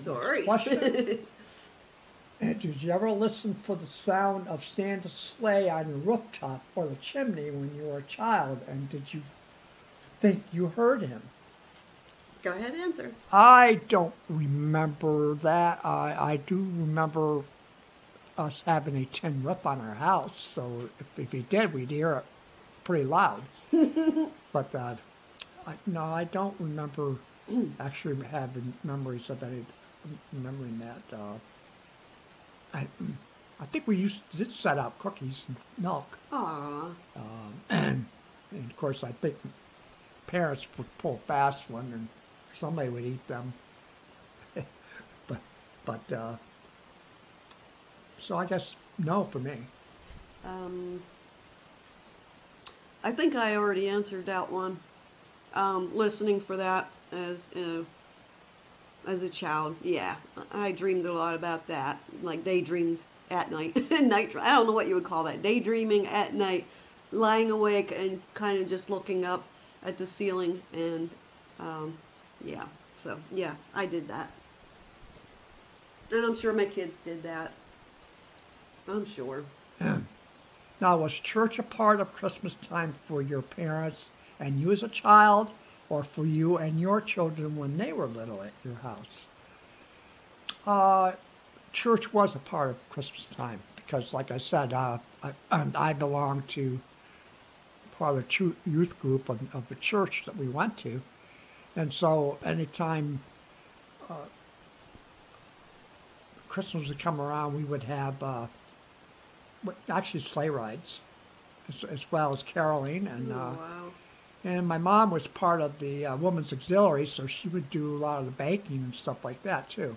Sorry. Question. Did you ever listen for the sound of Santa's sleigh on the rooftop or the chimney when you were a child, and did you think you heard him? Go ahead, answer. I don't remember that. I do remember us having a tin roof on our house, so if he did, we'd hear it pretty loud. But no, I don't remember actually having memories of any remembering that. I think we did set out cookies and milk. Aww. And of course, I think parents would pull a fast one and somebody would eat them. but so I guess no for me. I think I already answered that one. Listening for that as a child, yeah, I dreamed a lot about that. Like daydreamed at night, I don't know what you would call that. Daydreaming at night, lying awake and kind of just looking up at the ceiling and yeah, so yeah, I did that, and I'm sure my kids did that. I'm sure. Now, was church a part of Christmas time for your parents and you as a child, or for you and your children when they were little at your house? Church was a part of Christmas time because, like I said, I belonged to part of the youth group of the church that we went to. And so anytime Christmas would come around, we would have actually sleigh rides as well as caroling. And and my mom was part of the women's auxiliary, so she would do a lot of the baking and stuff like that too.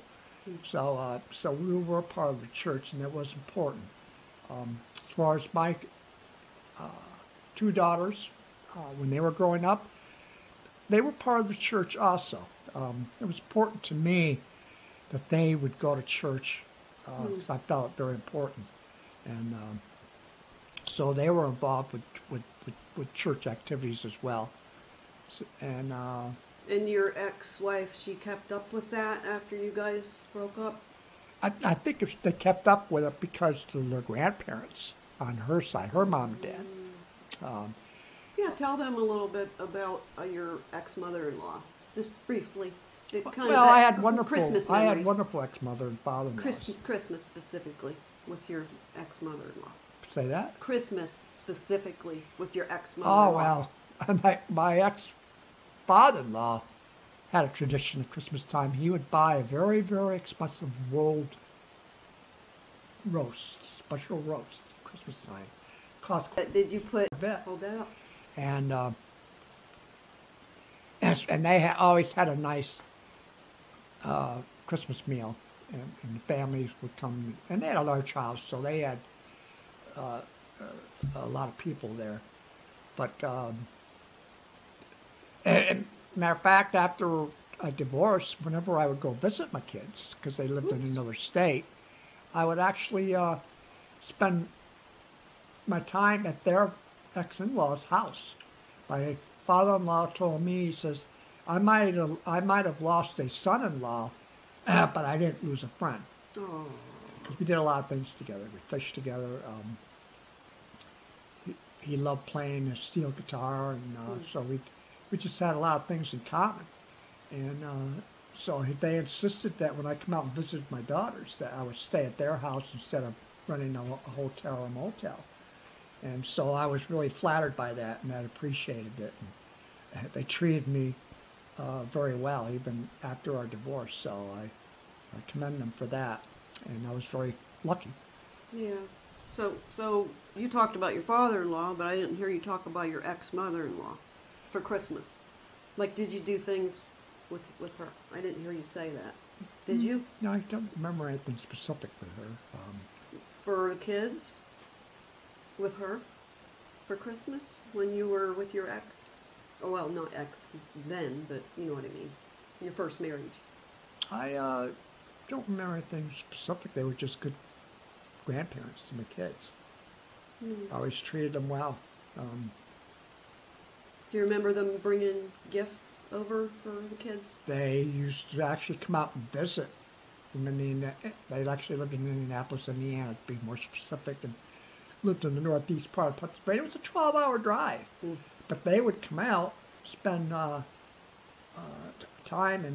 So so we were part of the church, and it was important. As far as my two daughters, when they were growing up, they were part of the church also. It was important to me that they would go to church because I felt it very important. And so they were involved with church activities as well. So, and your ex-wife, she kept up with that after you guys broke up? I think they kept up with it because of their grandparents on her side, her mom and dad. Yeah, tell them a little bit about your ex-mother-in-law, just briefly. I had wonderful ex-mother and father-in-law. Christmas specifically with your ex-mother-in-law. Say that? Christmas specifically with your ex-mother-in-law. Oh, well, my ex-father-in-law had a tradition at Christmas time. He would buy a very, very expensive rolled roast, special roast at Christmas time. Did you put hold out? And they always had a nice Christmas meal, and the families would come, and they had a large house, so they had a lot of people there. But and matter of fact, after a divorce, whenever I would go visit my kids, because they lived in another state, I would actually spend my time at their ex-in-law's house. My father-in-law told me, he says, I might have lost a son-in-law, but I didn't lose a friend. Oh. Because we did a lot of things together. We fished together. He loved playing a steel guitar, and so we just had a lot of things in common. And so they insisted that when I come out and visited my daughters, that I would stay at their house instead of running a hotel or motel. And so I was really flattered by that, and I appreciated it. And they treated me very well, even after our divorce. So I commend them for that, and I was very lucky. Yeah. So you talked about your father-in-law, but I didn't hear you talk about your ex-mother-in-law for Christmas. Like, did you do things with her? I didn't hear you say that. Did you? No, I don't remember anything specific with her. For kids? With her? For Christmas? When you were with your ex? Oh, well, not ex then, but you know what I mean. Your first marriage. I don't remember anything specific. They were just good grandparents to my kids. I always treated them well. Do you remember them bringing gifts over for the kids? They used to actually come out and visit. They actually lived in Indianapolis, Indiana, to be more specific, and lived in the northeast part of Pennsylvania. It was a 12-hour drive, but they would come out, spend time,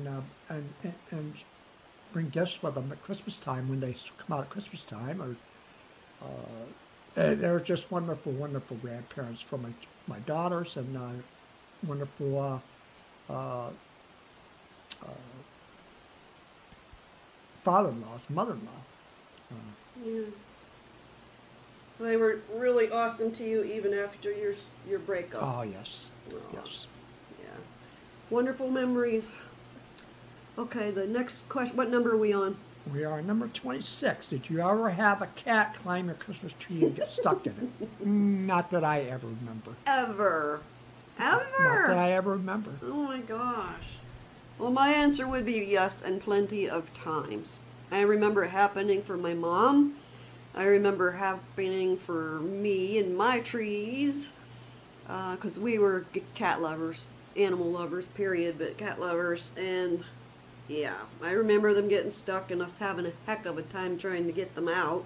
and bring gifts with them at Christmas time when they come out at Christmas time. Or they were just wonderful, wonderful grandparents for my daughters, and wonderful. Father-in-laws, mother-in-law. Yeah. So they were really awesome to you even after your breakup. Oh yes, yes. Yeah. Wonderful memories. Okay, the next question. What number are we on? We are number 26. Did you ever have a cat climb your Christmas tree and get stuck in it? Not that I ever remember. Not that I ever remember. Oh my gosh. Well, my answer would be yes, and plenty of times. I remember it happening for my mom. I remember happening for me and my trees, because we were cat lovers, animal lovers, period, but cat lovers. And yeah, I remember them getting stuck and us having a heck of a time trying to get them out.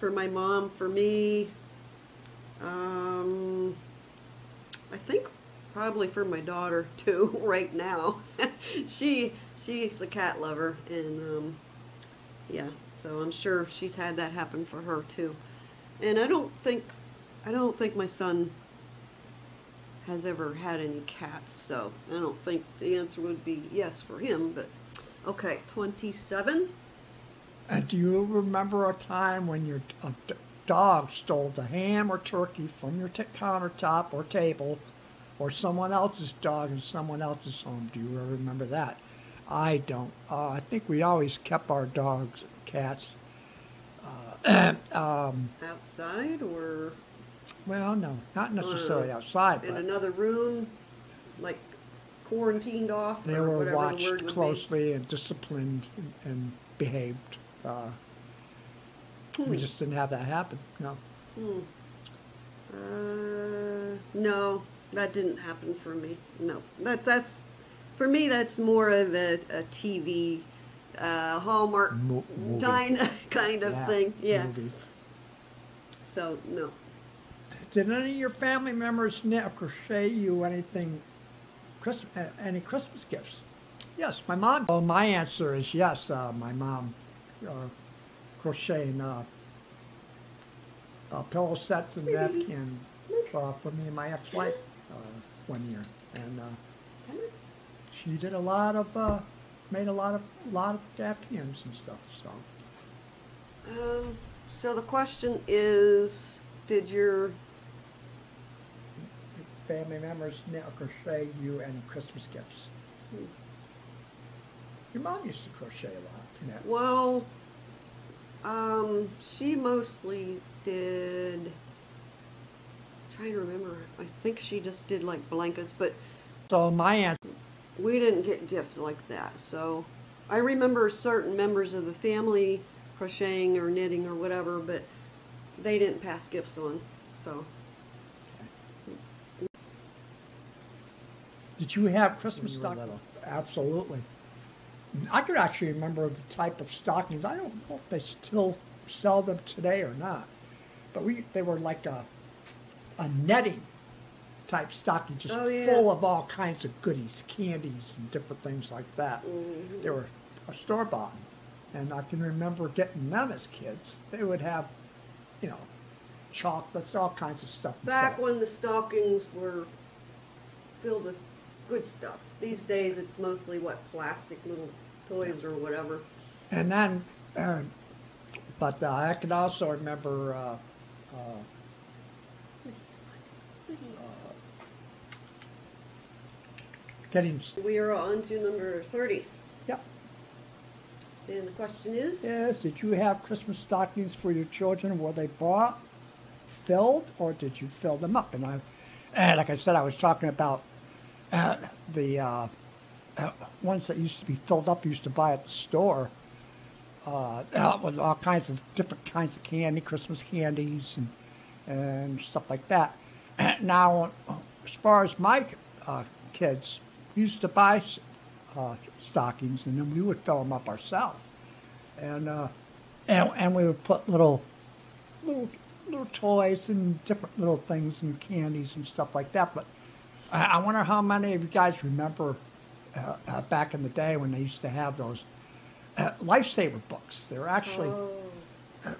For my mom, for me, I think probably for my daughter too right now. She's a cat lover, and yeah, so I'm sure she's had that happen for her too. And I don't think my son has ever had any cats, so I don't think the answer would be yes for him. But okay, 27. And do you remember a time when your dog stole the ham or turkey from your countertop or table, or someone else's dog in someone else's home? Do you ever remember that? I don't. I think we always kept our dogs, cats, outside, or? Well, no, not necessarily outside. In another room, like quarantined off. They were watched closely and disciplined and behaved. We just didn't have that happen. No. No. That didn't happen for me. No, that's for me. That's more of a TV, Hallmark kind of thing. Yeah. Movie. So no. Did any of your family members crochet you anything any Christmas gifts? Yes, my mom. Oh, my answer is yes. My mom crocheting pillow sets and napkins for me and my ex-wife one year, and she did a lot of made a lot of napkins and stuff. So. So the question is, did your family members now crochet you any Christmas gifts? Your mom used to crochet a lot. You know? Well, she mostly did, I'm trying to remember, I think she just did like blankets, but so my aunt, we didn't get gifts like that. So I remember certain members of the family crocheting or knitting or whatever, but they didn't pass gifts on, so. Okay. Did you have Christmas stockings? Absolutely. I could actually remember the type of stockings. I don't know if they still sell them today or not, but they were like a netting type stocking, just full of all kinds of goodies, candies and different things like that. Mm-hmm. They were store-bought, and I can remember getting them as kids. They would have, you know, chocolates, all kinds of stuff. Back when the stockings were filled with good stuff. These days it's mostly plastic little toys or whatever. And then, but I can also remember getting... We are on to number 30. Yep. And the question is? Yes, did you have Christmas stockings for your children? Were they bought, filled, or did you fill them up? And like I said, I was talking about the ones that used to be filled up, used to buy at the store with all kinds of different kinds of candy, Christmas candies and stuff like that. Now, as far as my kids, we used to buy stockings, and then we would fill them up ourselves, and we would put little toys and different little things and candies and stuff like that. But I wonder how many of you guys remember back in the day when they used to have those Lifesaver books. They were actually, it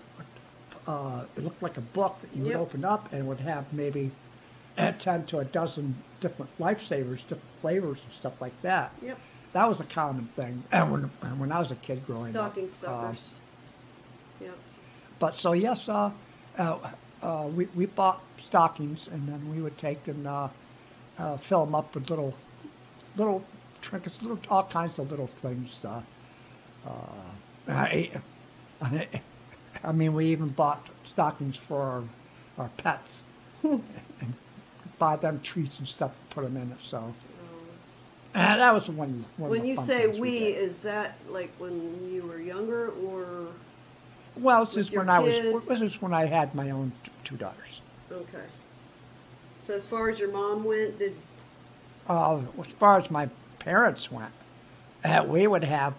looked like a book that you would open up and would have maybe 10 to a dozen different Lifesavers, different flavors and stuff like that. Yep. That was a common thing. And when I was a kid growing up. Stocking stuffers. Yep. But so, yes, we bought stockings, and then we would take and... fill them up with little trinkets, all kinds of little things. I mean, we even bought stockings for our pets, and buy them treats and stuff, put them in it. So, and that was one. When you say we is that like when you were younger, or? Well, since when this is when I had my own two daughters. Okay. So as far as your mom went, did... as far as my parents went, we would have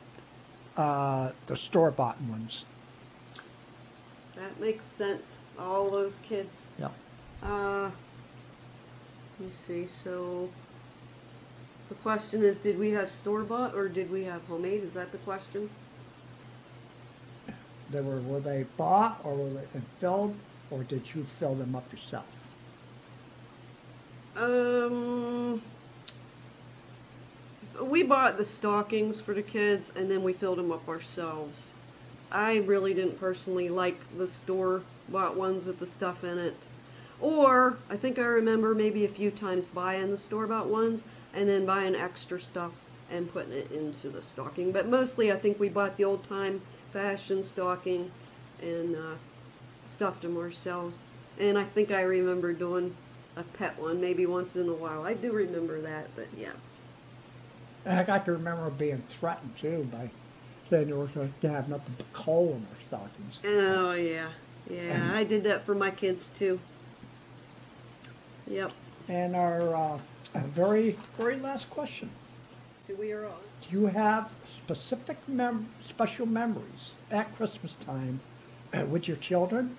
the store-bought ones. That makes sense. All those kids. Yeah. Let me see. So the question is, did we have store-bought or did we have homemade? Is that the question? Were they bought or were they filled, or did you fill them up yourself? We bought the stockings for the kids, and then we filled them up ourselves. I really didn't personally like the store-bought ones with the stuff in it. Or, I think I remember maybe a few times buying the store-bought ones, and then buying extra stuff and putting it into the stocking. But mostly I think we bought the old-time fashion stocking and stuffed them ourselves. And I think I remember doing... a pet one, maybe once in a while. I do remember that, but yeah. I got to remember being threatened too by saying they were going to have nothing but coal in their stockings. Oh yeah, yeah. And I did that for my kids too. Yep. And our very, very last question. So we are on. Do you have specific special memories at Christmas time with your children?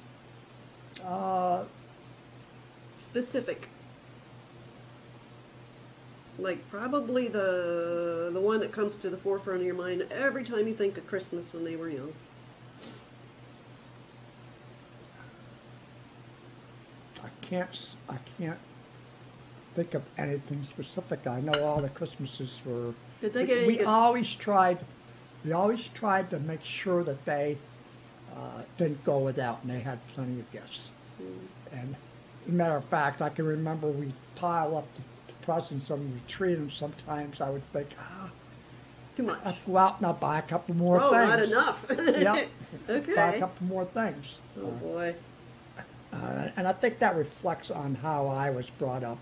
Specific. like probably the one that comes to the forefront of your mind every time you think of Christmas when they were young. I can't think of anything specific. I know all the Christmases were. Did they get any? We always tried to make sure that they didn't go without, and they had plenty of gifts. Mm. And as a matter of fact, I can remember we'd pile up the presents and we'd treat them. Sometimes I would think, too much. I'd go out and I'll buy a couple more things. Oh, not enough. Yep. Okay. Buy a couple more things. Oh, boy. And I think that reflects on how I was brought up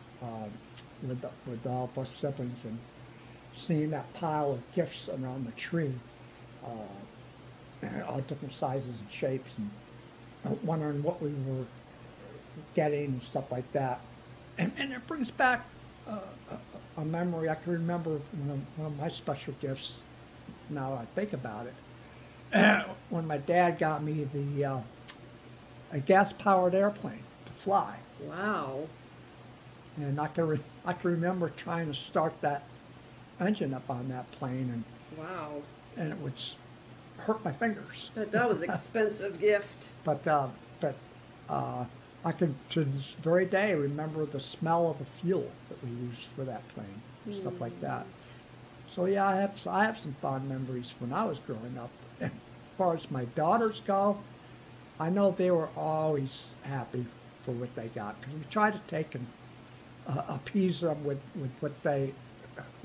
with all of us siblings, and seeing that pile of gifts around the tree, all different sizes and shapes, and wondering what we were getting and stuff like that. And it brings back a memory. I can remember one of my special gifts, now that I think about it, when my dad got me a gas-powered airplane to fly. Wow. And I can remember trying to start that engine up on that plane, and wow, and it would hurt my fingers. That was an expensive gift. But I can to this very day remember the smell of the fuel that we used for that plane and stuff like that. So yeah, I have some fond memories when I was growing up. And as far as my daughters go, I know they were always happy for what they got, because we tried to take and appease them with what they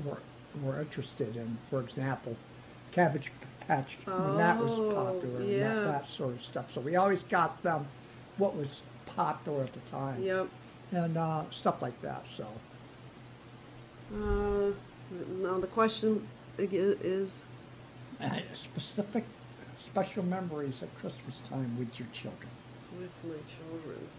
were interested in. For example, Cabbage Patch, when that was popular, yeah, and that sort of stuff. So we always got them what was popular at the time. Yep. And stuff like that. So now the question is specific. Special memories at Christmas time with your children. With my children.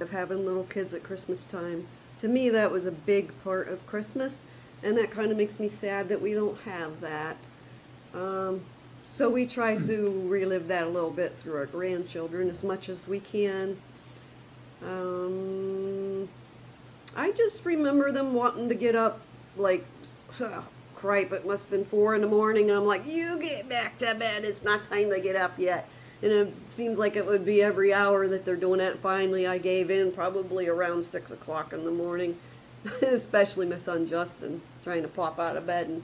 Of having little kids at Christmas time. To me, that was a big part of Christmas, and that kind of makes me sad that we don't have that. So we try to relive that a little bit through our grandchildren as much as we can. I just remember them wanting to get up like... Right, but it must have been 4 in the morning, and I'm like, you get back to bed, it's not time to get up yet. And it seems like it would be every hour that they're doing that. Finally, I gave in, probably around 6 o'clock in the morning, especially my son Justin trying to pop out of bed. And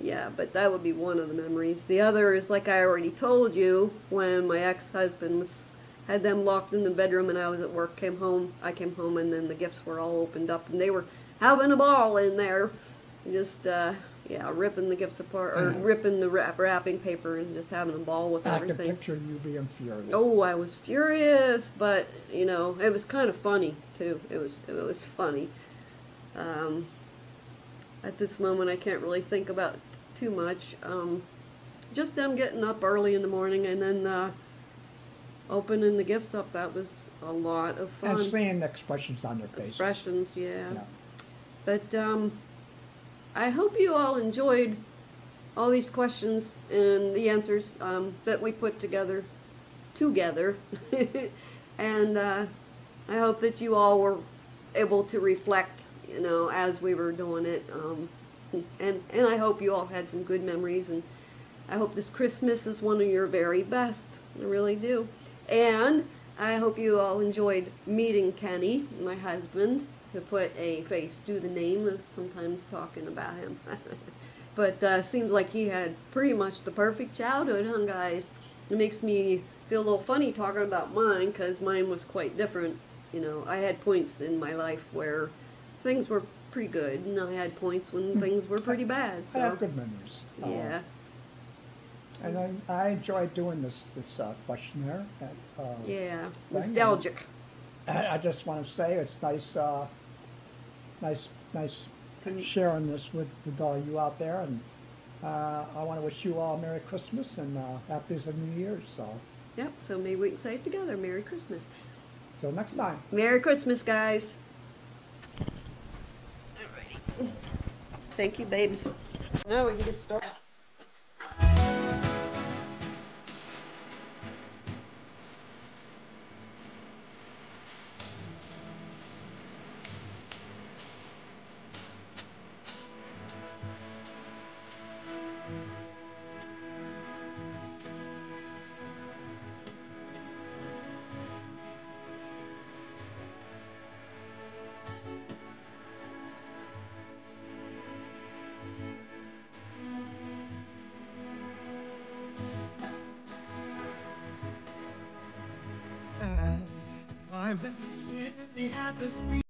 yeah, but that would be one of the memories. The other is, like I already told you, when my ex-husband had them locked in the bedroom and I was at work, I came home, and then the gifts were all opened up and they were having a ball in there, just yeah, ripping the gifts apart, or ripping the wrapping paper and just having a ball with everything. I can picture you being furious. Oh, I was furious, but, you know, it was kind of funny, too. It was funny. At this moment, I can't really think about too much. Just them getting up early in the morning and then opening the gifts up, that was a lot of fun. And seeing the expressions on their faces. Expressions, yeah. No. But, I hope you all enjoyed all these questions and the answers that we put together. And I hope that you all were able to reflect, you know, as we were doing it. And I hope you all had some good memories. And I hope this Christmas is one of your very best. I really do. And I hope you all enjoyed meeting Kenny, my husband, to put a face to the name of sometimes talking about him. But seems like he had pretty much the perfect childhood, huh, guys? It makes me feel a little funny talking about mine, because mine was quite different. You know, I had points in my life where things were pretty good, and I had points when things were pretty bad. So. I have good memories. Yeah. And I enjoy doing this questionnaire. Yeah, nostalgic. I just want to say it's nice, nice sharing this with all you out there, and I want to wish you all a Merry Christmas and Happy New Year's. So. Yep. So maybe we can say it together. Merry Christmas. Till next time. Merry Christmas, guys. All right. Thank you, babes. Now we can get started. 5 then.